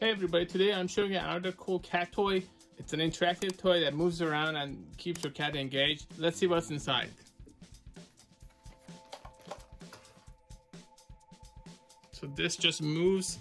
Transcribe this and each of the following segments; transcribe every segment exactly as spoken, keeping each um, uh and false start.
Hey everybody, today I'm showing you another cool cat toy. It's an interactive toy that moves around and keeps your cat engaged. Let's see what's inside. So this just moves.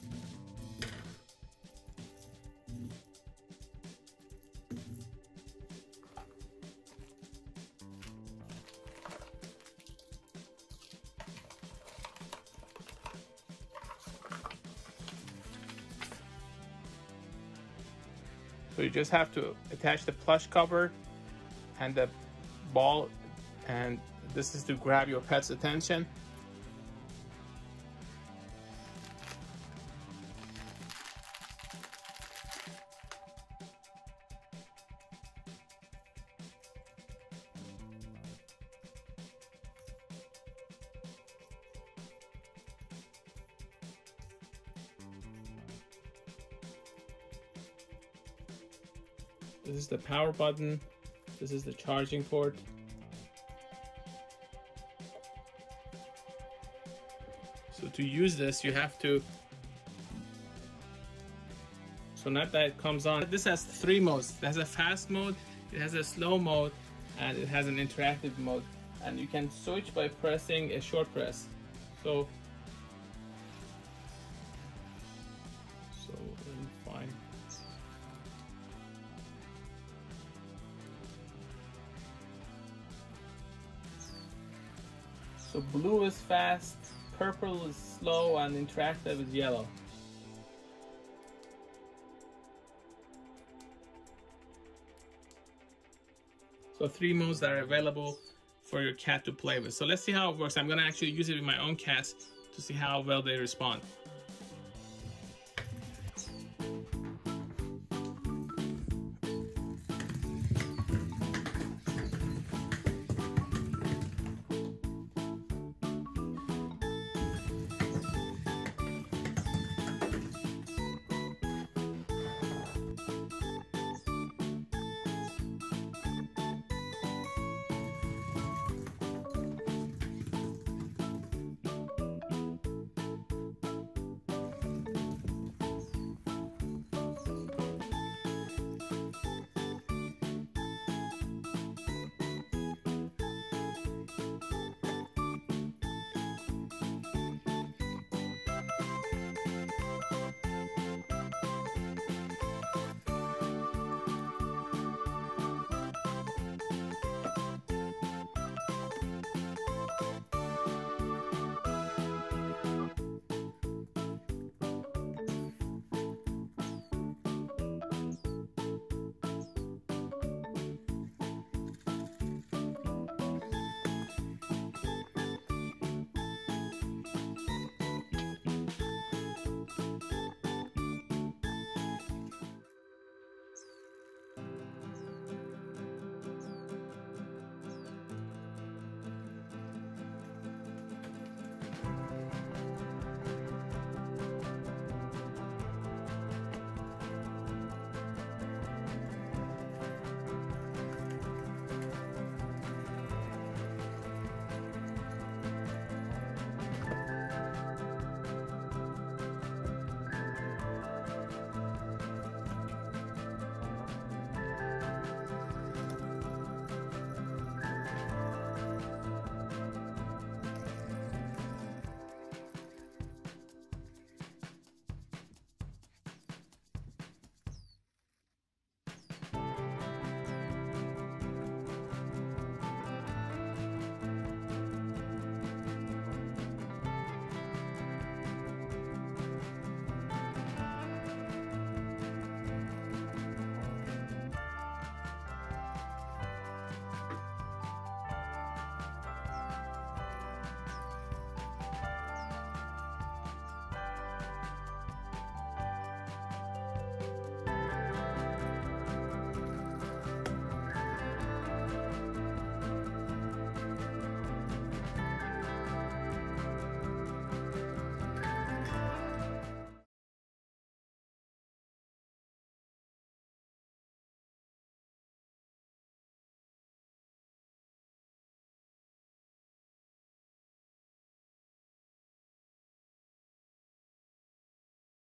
So you just have to attach the plush cover and the ball, and this is to grab your pet's attention. This is the power button. This is the charging port. So to use this, you have to, so now that it comes on, this has three modes. It has a fast mode, it has a slow mode, and it has an interactive mode. And you can switch by pressing a short press. So, so fine. So blue is fast, purple is slow, and interactive is yellow. So three modes that are available for your cat to play with. So let's see how it works. I'm gonna actually use it with my own cats to see how well they respond.